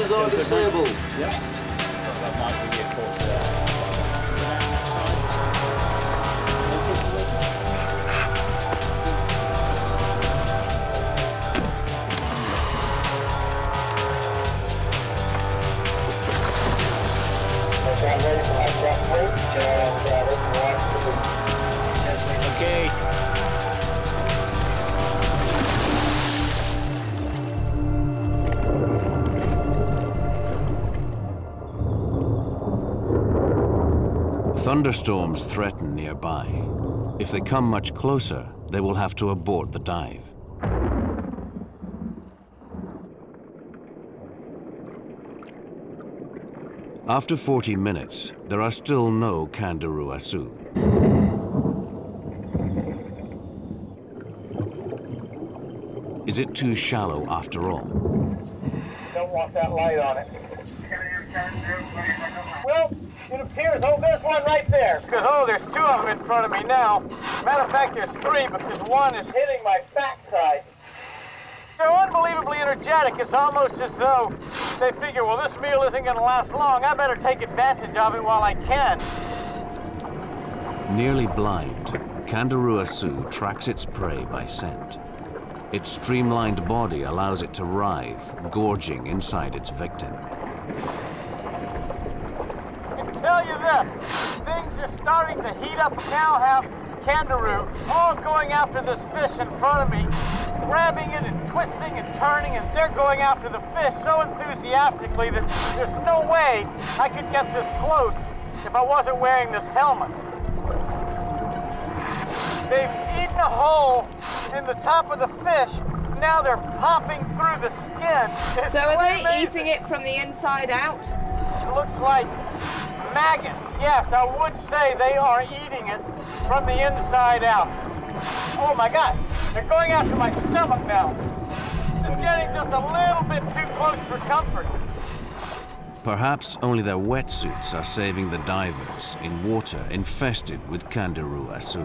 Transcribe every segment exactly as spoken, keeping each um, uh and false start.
Functions are disabled. Yep. So that might be a call for that. Thunderstorms threaten nearby. If they come much closer, they will have to abort the dive. After forty minutes, there are still no Candiru Asu. Is it too shallow after all? Don't want that light on it. Well, it appears, oh, there's one right there. Because, oh, there's two of them in front of me now. Matter of fact, there's three because one is hitting my backside. They're unbelievably energetic. It's almost as though they figure, well, this meal isn't going to last long. I better take advantage of it while I can. Nearly blind, Candiru Asu tracks its prey by scent. Its streamlined body allows it to writhe, gorging inside its victim. I can tell you this, things are starting to heat up. Now have Candiru all going after this fish in front of me, grabbing it and twisting and turning, and they're going after the fish so enthusiastically that there's no way I could get this close if I wasn't wearing this helmet. They've eaten a hole in the top of the fish. Now they're popping through the skin. It's so are they amazing. Eating it from the inside out? It looks like maggots. Yes, I would say they are eating it from the inside out. Oh my God, they're going after my stomach now. It's getting just a little bit too close for comfort. Perhaps only their wetsuits are saving the divers in water infested with Candiru Asu.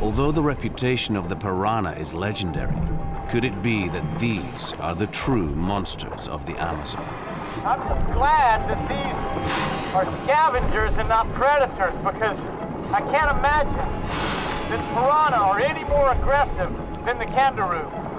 Although the reputation of the piranha is legendary, could it be that these are the true monsters of the Amazon? I'm just glad that these are scavengers and not predators, because I can't imagine that piranha are any more aggressive than the Candiru.